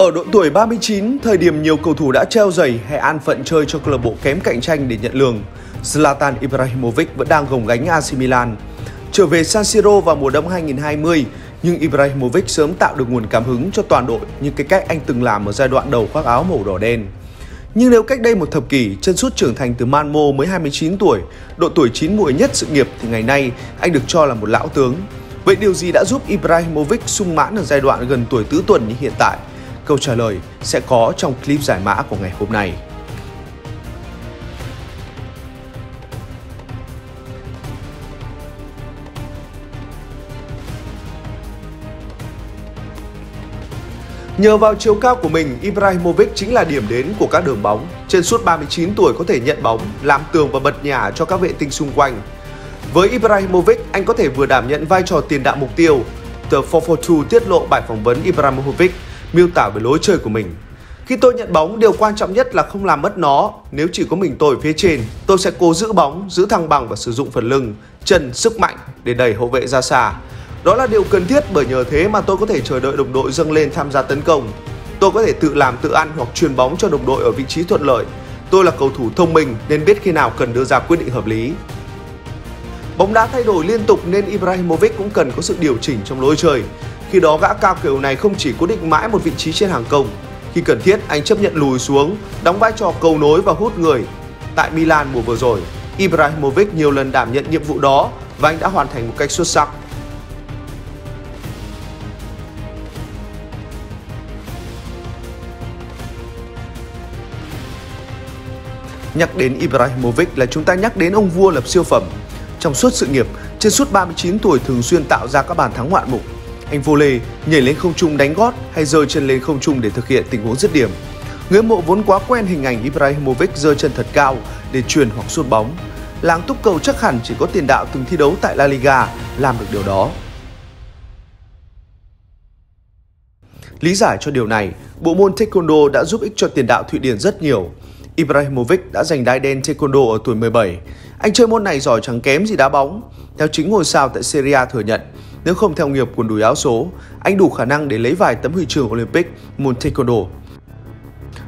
Ở độ tuổi 39, thời điểm nhiều cầu thủ đã treo giày hay an phận chơi cho câu lạc bộ kém cạnh tranh để nhận lương, Zlatan Ibrahimovic vẫn đang gồng gánh AC Milan. Trở về San Siro vào mùa đông 2020, nhưng Ibrahimovic sớm tạo được nguồn cảm hứng cho toàn đội như cái cách anh từng làm ở giai đoạn đầu khoác áo màu đỏ đen. Nhưng nếu cách đây một thập kỷ, chân sút trưởng thành từ Malmo mới 29 tuổi, độ tuổi chín muồi nhất sự nghiệp thì ngày nay anh được cho là một lão tướng. Vậy điều gì đã giúp Ibrahimovic sung mãn ở giai đoạn gần tuổi tứ tuần như hiện tại? Câu trả lời sẽ có trong clip giải mã của ngày hôm nay. Nhờ vào chiều cao của mình, Ibrahimovic chính là điểm đến của các đường bóng. Chân sút 39 tuổi có thể nhận bóng, làm tường và bật nhả cho các vệ tinh xung quanh. Với Ibrahimovic, anh có thể vừa đảm nhận vai trò tiền đạo mục tiêu. The 442 tiết lộ bài phỏng vấn Ibrahimovic miêu tả về lối chơi của mình. Khi tôi nhận bóng, điều quan trọng nhất là không làm mất nó. Nếu chỉ có mình tôi ở phía trên, tôi sẽ cố giữ bóng, giữ thăng bằng và sử dụng phần lưng, chân, sức mạnh để đẩy hậu vệ ra xa. Đó là điều cần thiết bởi nhờ thế mà tôi có thể chờ đợi đồng đội dâng lên tham gia tấn công. Tôi có thể tự làm tự ăn hoặc chuyền bóng cho đồng đội ở vị trí thuận lợi. Tôi là cầu thủ thông minh nên biết khi nào cần đưa ra quyết định hợp lý. Bóng đá thay đổi liên tục nên Ibrahimovic cũng cần có sự điều chỉnh trong lối chơi. Khi đó gã cao kiểu này không chỉ cố định mãi một vị trí trên hàng công. Khi cần thiết, anh chấp nhận lùi xuống, đóng vai trò cầu nối và hút người. Tại Milan mùa vừa rồi, Ibrahimovic nhiều lần đảm nhận nhiệm vụ đó và anh đã hoàn thành một cách xuất sắc. Nhắc đến Ibrahimovic là chúng ta nhắc đến ông vua lập siêu phẩm. Trong suốt sự nghiệp, chân sút 39 tuổi thường xuyên tạo ra các bàn thắng ngoạn mục. Anh vô lê, nhảy lên không trung đánh gót hay giơ chân lên không trung để thực hiện tình huống dứt điểm. Người hâm mộ vốn quá quen hình ảnh Ibrahimovic giơ chân thật cao để chuyền hoặc sút bóng. Làng túc cầu chắc hẳn chỉ có tiền đạo từng thi đấu tại La Liga làm được điều đó. Lý giải cho điều này, bộ môn Taekwondo đã giúp ích cho tiền đạo Thụy Điển rất nhiều. Ibrahimovic đã giành đai đen Taekwondo ở tuổi 17. Anh chơi môn này giỏi chẳng kém gì đá bóng. Theo chính ngôi sao tại Serie A thừa nhận, nếu không theo nghiệp quần đùi áo số, anh đủ khả năng để lấy vài tấm huy chương Olympic môn Taekwondo.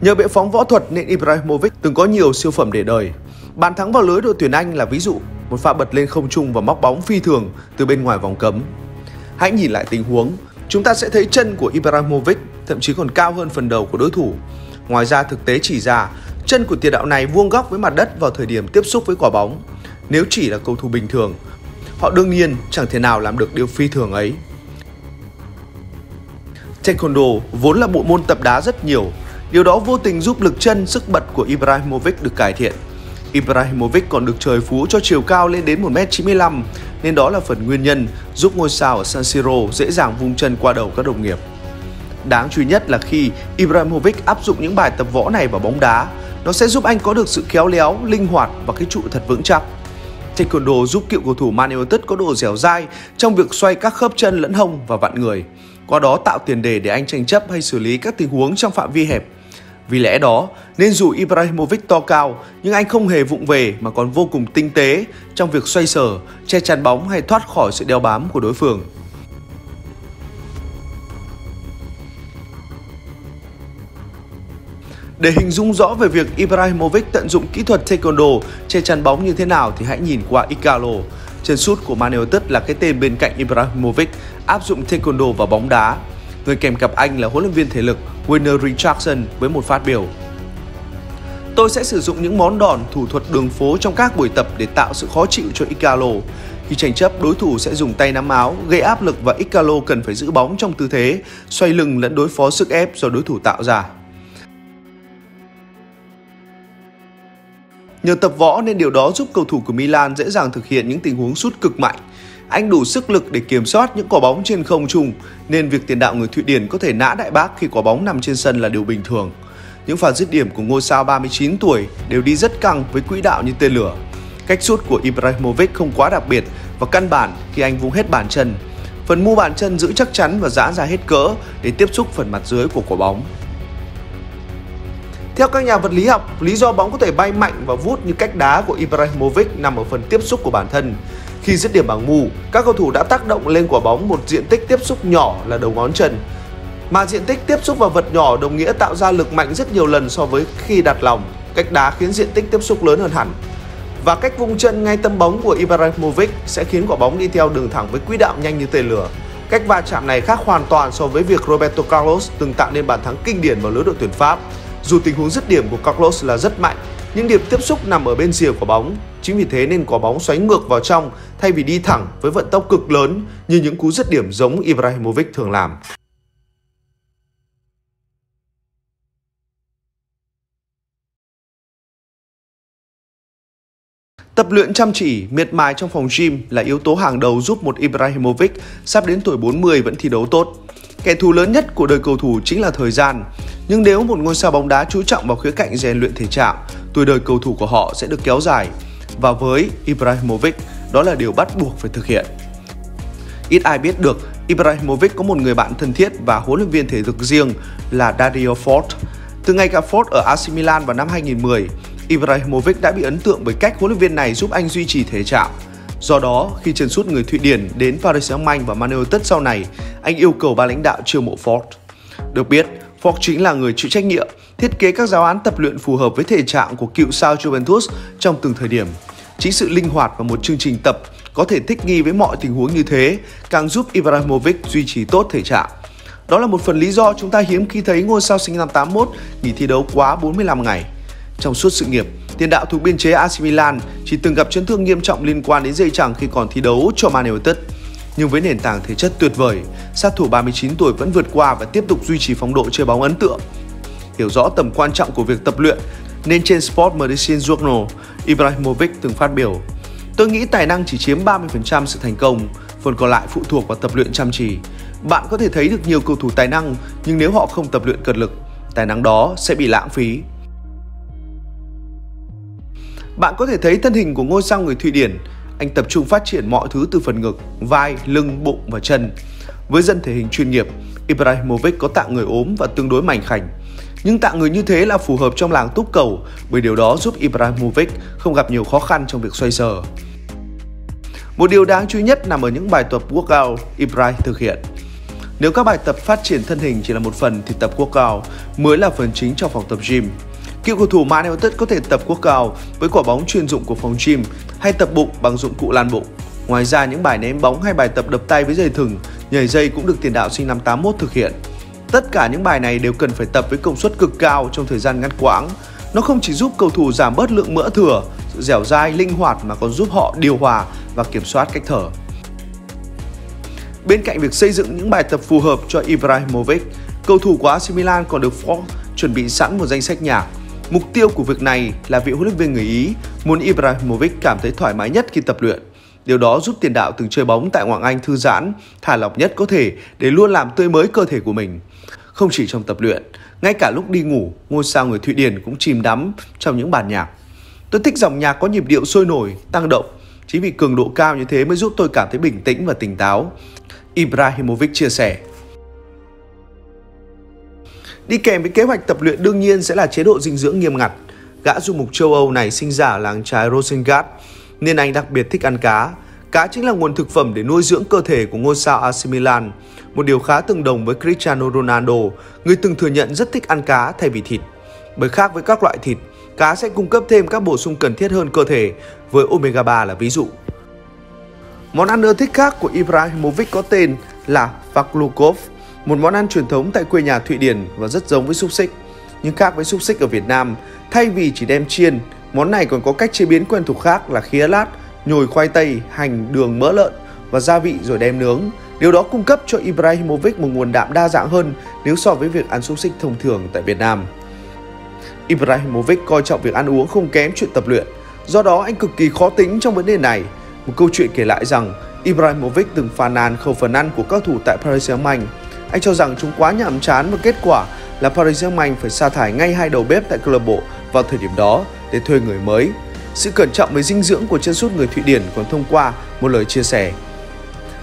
Nhờ bệ phóng võ thuật nên Ibrahimovic từng có nhiều siêu phẩm để đời. Bàn thắng vào lưới đội tuyển Anh là ví dụ, một pha bật lên không trung và móc bóng phi thường từ bên ngoài vòng cấm. Hãy nhìn lại tình huống, chúng ta sẽ thấy chân của Ibrahimovic thậm chí còn cao hơn phần đầu của đối thủ. Ngoài ra thực tế chỉ ra, chân của tiền đạo này vuông góc với mặt đất vào thời điểm tiếp xúc với quả bóng. Nếu chỉ là cầu thủ bình thường, họ đương nhiên chẳng thể nào làm được điều phi thường ấy. Taekwondo vốn là bộ môn tập đá rất nhiều. Điều đó vô tình giúp lực chân, sức bật của Ibrahimovic được cải thiện. Ibrahimovic còn được trời phú cho chiều cao lên đến 1m95, nên đó là phần nguyên nhân giúp ngôi sao ở San Siro dễ dàng vung chân qua đầu các đồng nghiệp. Đáng chú ý nhất là khi Ibrahimovic áp dụng những bài tập võ này vào bóng đá, nó sẽ giúp anh có được sự khéo léo, linh hoạt và cái trụ thật vững chắc. Taekwondo giúp cựu cầu thủ Man United có độ dẻo dai trong việc xoay các khớp chân lẫn hông và vặn người, qua đó tạo tiền đề để anh tranh chấp hay xử lý các tình huống trong phạm vi hẹp. Vì lẽ đó, nên dù Ibrahimovic to cao nhưng anh không hề vụng về mà còn vô cùng tinh tế trong việc xoay sở, che chắn bóng hay thoát khỏi sự đeo bám của đối phương. Để hình dung rõ về việc Ibrahimovic tận dụng kỹ thuật Taekwondo che chắn bóng như thế nào thì hãy nhìn qua Icaro. Chân sút của Man United là cái tên bên cạnh Ibrahimovic áp dụng Taekwondo vào bóng đá. Người kèm cặp anh là huấn luyện viên thể lực Wayne Richardson với một phát biểu: "Tôi sẽ sử dụng những món đòn thủ thuật đường phố trong các buổi tập để tạo sự khó chịu cho Icaro. Khi tranh chấp, đối thủ sẽ dùng tay nắm áo, gây áp lực và Icaro cần phải giữ bóng trong tư thế xoay lưng lẫn đối phó sức ép do đối thủ tạo ra." Nhờ tập võ nên điều đó giúp cầu thủ của Milan dễ dàng thực hiện những tình huống sút cực mạnh. Anh đủ sức lực để kiểm soát những quả bóng trên không trung, nên việc tiền đạo người Thụy Điển có thể nã đại bác khi quả bóng nằm trên sân là điều bình thường. Những pha dứt điểm của ngôi sao 39 tuổi đều đi rất căng với quỹ đạo như tên lửa. Cách sút của Ibrahimovic không quá đặc biệt và căn bản khi anh vung hết bàn chân. Phần mu bàn chân giữ chắc chắn và giãn ra hết cỡ để tiếp xúc phần mặt dưới của quả bóng. Theo các nhà vật lý học, lý do bóng có thể bay mạnh và vút như cách đá của Ibrahimovic nằm ở phần tiếp xúc của bản thân. Khi dứt điểm bằng mù, các cầu thủ đã tác động lên quả bóng một diện tích tiếp xúc nhỏ là đầu ngón chân. mà diện tích tiếp xúc vào vật nhỏ đồng nghĩa tạo ra lực mạnh rất nhiều lần so với khi đặt lòng. Cách đá khiến diện tích tiếp xúc lớn hơn hẳn. Và cách vung chân ngay tâm bóng của Ibrahimovic sẽ khiến quả bóng đi theo đường thẳng với quỹ đạo nhanh như tên lửa. Cách va chạm này khác hoàn toàn so với việc Roberto Carlos từng tạo nên bàn thắng kinh điển vào lưới đội tuyển Pháp. Dù tình huống dứt điểm của Carlos là rất mạnh, nhưng điểm tiếp xúc nằm ở bên rìa quả bóng. Chính vì thế nên quả bóng xoáy ngược vào trong thay vì đi thẳng với vận tốc cực lớn như những cú dứt điểm giống Ibrahimovic thường làm. Tập luyện chăm chỉ, miệt mài trong phòng gym là yếu tố hàng đầu giúp một Ibrahimovic sắp đến tuổi 40 vẫn thi đấu tốt. Kẻ thù lớn nhất của đời cầu thủ chính là thời gian. Nhưng nếu một ngôi sao bóng đá chú trọng vào khía cạnh rèn luyện thể trạng, tuổi đời cầu thủ của họ sẽ được kéo dài. Và với Ibrahimovic, đó là điều bắt buộc phải thực hiện. Ít ai biết được, Ibrahimovic có một người bạn thân thiết và huấn luyện viên thể dục riêng là Dario Ford. Từ ngày gặp Ford ở AC Milan vào năm 2010, Ibrahimovic đã bị ấn tượng bởi cách huấn luyện viên này giúp anh duy trì thể trạng. Do đó, khi chân sút người Thụy Điển đến Paris Saint-Germain và Man United sau này, anh yêu cầu ban lãnh đạo chiêu mộ Ford. Được biết, Ford chính là người chịu trách nhiệm thiết kế các giáo án tập luyện phù hợp với thể trạng của cựu sao Juventus trong từng thời điểm. Chính sự linh hoạt và một chương trình tập có thể thích nghi với mọi tình huống như thế càng giúp Ibrahimovic duy trì tốt thể trạng. Đó là một phần lý do chúng ta hiếm khi thấy ngôi sao sinh năm 81 nghỉ thi đấu quá 45 ngày. Trong suốt sự nghiệp, tiền đạo thuộc biên chế AC Milan chỉ từng gặp chấn thương nghiêm trọng liên quan đến dây chằng khi còn thi đấu cho Man United. Nhưng với nền tảng thể chất tuyệt vời, sát thủ 39 tuổi vẫn vượt qua và tiếp tục duy trì phong độ chơi bóng ấn tượng. Hiểu rõ tầm quan trọng của việc tập luyện, nên trên Sport Medicine Journal, Ibrahimovic từng phát biểu: "Tôi nghĩ tài năng chỉ chiếm 30% sự thành công, phần còn lại phụ thuộc vào tập luyện chăm chỉ. Bạn có thể thấy được nhiều cầu thủ tài năng, nhưng nếu họ không tập luyện cật lực, tài năng đó sẽ bị lãng phí." Bạn có thể thấy thân hình của ngôi sao người Thụy Điển, anh tập trung phát triển mọi thứ từ phần ngực, vai, lưng, bụng và chân. Với dân thể hình chuyên nghiệp, Ibrahimovic có tạng người ốm và tương đối mảnh khảnh. Nhưng tạng người như thế là phù hợp trong làng túc cầu bởi điều đó giúp Ibrahimovic không gặp nhiều khó khăn trong việc xoay sở. Một điều đáng chú ý nhất nằm ở những bài tập workout Ibrahimovic thực hiện. Nếu các bài tập phát triển thân hình chỉ là một phần thì tập workout mới là phần chính trong phòng tập gym. Cựu cầu thủ Man United có thể tập workout với quả bóng chuyên dụng của phòng gym hay tập bụng bằng dụng cụ lan bụng. Ngoài ra, những bài ném bóng hay bài tập đập tay với dây thừng, nhảy dây cũng được tiền đạo sinh năm 81 thực hiện. Tất cả những bài này đều cần phải tập với công suất cực cao trong thời gian ngắn quãng. Nó không chỉ giúp cầu thủ giảm bớt lượng mỡ thừa, sự dẻo dai, linh hoạt mà còn giúp họ điều hòa và kiểm soát cách thở. Bên cạnh việc xây dựng những bài tập phù hợp cho Ibrahimovic, cầu thủ của AC Milan còn được Ford chuẩn bị sẵn một danh sách nhạc. Mục tiêu của việc này là vị huấn luyện viên người Ý muốn Ibrahimovic cảm thấy thoải mái nhất khi tập luyện. Điều đó giúp tiền đạo từng chơi bóng tại Ngoại hạng Anh thư giãn, thả lỏng nhất có thể để luôn làm tươi mới cơ thể của mình. Không chỉ trong tập luyện, ngay cả lúc đi ngủ, ngôi sao người Thụy Điển cũng chìm đắm trong những bản nhạc. Tôi thích dòng nhạc có nhịp điệu sôi nổi, tăng động. Chính vì cường độ cao như thế mới giúp tôi cảm thấy bình tĩnh và tỉnh táo, Ibrahimovic chia sẻ. Đi kèm với kế hoạch tập luyện đương nhiên sẽ là chế độ dinh dưỡng nghiêm ngặt. Gã du mục châu Âu này sinh ra ở làng chài Rosengard, nên anh đặc biệt thích ăn cá. Cá chính là nguồn thực phẩm để nuôi dưỡng cơ thể của ngôi sao AC Milan, một điều khá tương đồng với Cristiano Ronaldo, người từng thừa nhận rất thích ăn cá thay vì thịt. Bởi khác với các loại thịt, cá sẽ cung cấp thêm các bổ sung cần thiết hơn cơ thể, với omega 3 là ví dụ. Món ăn ưa thích khác của Ibrahimovic có tên là Vaklukov, một món ăn truyền thống tại quê nhà Thụy Điển và rất giống với xúc xích. Nhưng khác với xúc xích ở Việt Nam, thay vì chỉ đem chiên, món này còn có cách chế biến quen thuộc khác là khía lát, nhồi khoai tây, hành, đường, mỡ lợn và gia vị rồi đem nướng. Điều đó cung cấp cho Ibrahimovic một nguồn đạm đa dạng hơn nếu so với việc ăn xúc xích thông thường tại Việt Nam. Ibrahimovic coi trọng việc ăn uống không kém chuyện tập luyện, do đó anh cực kỳ khó tính trong vấn đề này. Một câu chuyện kể lại rằng Ibrahimovic từng phàn nàn khẩu phần ăn của các thủ tại Paris Saint-Germain. Anh cho rằng chúng quá nhàm chán và kết quả là Paris Saint-Germain phải sa thải ngay hai đầu bếp tại câu lạc bộ vào thời điểm đó để thuê người mới. Sự cẩn trọng với dinh dưỡng của chân sút người Thụy Điển còn thông qua một lời chia sẻ: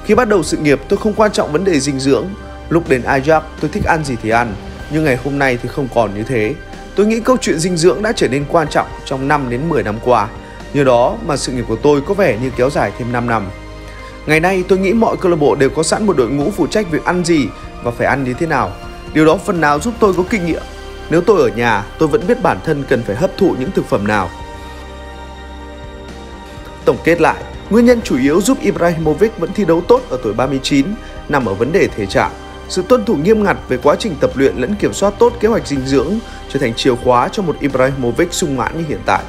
"Khi bắt đầu sự nghiệp, tôi không quan trọng vấn đề dinh dưỡng. Lúc đến Ajax, tôi thích ăn gì thì ăn, nhưng ngày hôm nay thì không còn như thế. Tôi nghĩ câu chuyện dinh dưỡng đã trở nên quan trọng trong 5 đến 10 năm qua. Nhờ đó mà sự nghiệp của tôi có vẻ như kéo dài thêm 5 năm. Ngày nay, tôi nghĩ mọi câu lạc bộ đều có sẵn một đội ngũ phụ trách việc ăn gì và phải ăn như thế nào. Điều đó phần nào giúp tôi có kinh nghiệm. Nếu tôi ở nhà, tôi vẫn biết bản thân cần phải hấp thụ những thực phẩm nào. Tổng kết lại, nguyên nhân chủ yếu giúp Ibrahimovic vẫn thi đấu tốt ở tuổi 39 nằm ở vấn đề thể trạng. Sự tuân thủ nghiêm ngặt về quá trình tập luyện lẫn kiểm soát tốt kế hoạch dinh dưỡng trở thành chìa khóa cho một Ibrahimovic sung mãn như hiện tại.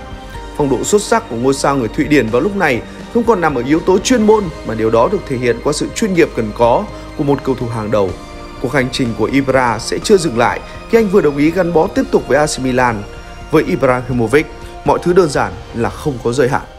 Phong độ xuất sắc của ngôi sao người Thụy Điển vào lúc này không còn nằm ở yếu tố chuyên môn mà điều đó được thể hiện qua sự chuyên nghiệp cần có của một cầu thủ hàng đầu. Cuộc hành trình của Ibra sẽ chưa dừng lại khi anh vừa đồng ý gắn bó tiếp tục với AC Milan. Với Ibrahimovic, mọi thứ đơn giản là không có giới hạn.